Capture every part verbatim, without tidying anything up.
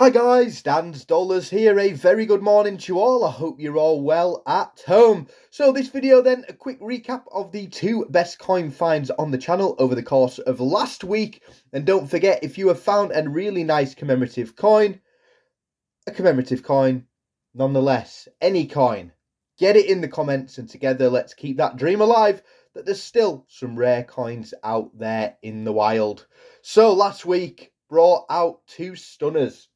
Hi guys, Dan's Dollars here, a very good morning to you all. I hope you're all well at home. So this video then, a quick recap of the two best coin finds on the channel over the course of last week. And don't forget, if you have found a really nice commemorative coin, a commemorative coin nonetheless, any coin, get it in the comments and together let's keep that dream alive that there's still some rare coins out there in the wild. So last week brought out two stunners.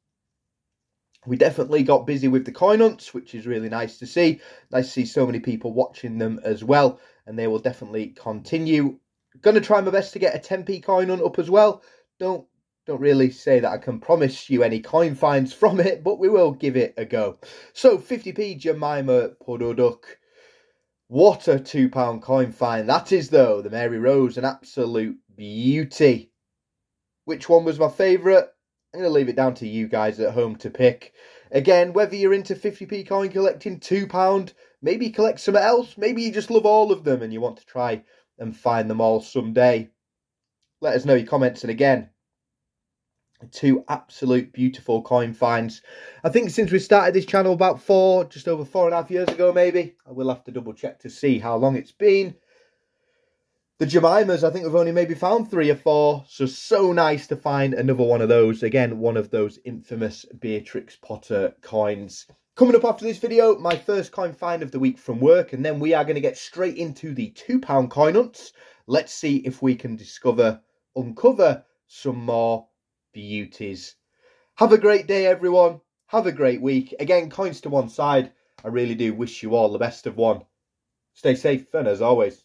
We definitely got busy with the coin hunts, which is really nice to see. Nice to see so many people watching them as well, and they will definitely continue. Going to try my best to get a ten p coin hunt up as well. Don't don't really say that I can promise you any coin finds from it, but we will give it a go. So fifty p Jemima Puddleduck. What a two pound coin find that is, though. The Mary Rose, an absolute beauty. Which one was my favourite? I'm going to leave it down to you guys at home to pick. Again, whether you're into fifty p coin collecting, two pound, maybe you collect something else, maybe you just love all of them and you want to try and find them all someday. Let us know your comments. And again, two absolute beautiful coin finds. I think since we started this channel about four, just over four and a half years ago maybe, I will have to double check to see how long it's been. The Jemimas, I think we've only maybe found three or four, so so nice to find another one of those. Again, one of those infamous Beatrix Potter coins. Coming up after this video, my first coin find of the week from work, and then we are going to get straight into the two pound coin hunts. Let's see if we can discover, uncover some more beauties. Have a great day, everyone. Have a great week. Again, coins to one side. I really do wish you all the best of one. Stay safe, and as always,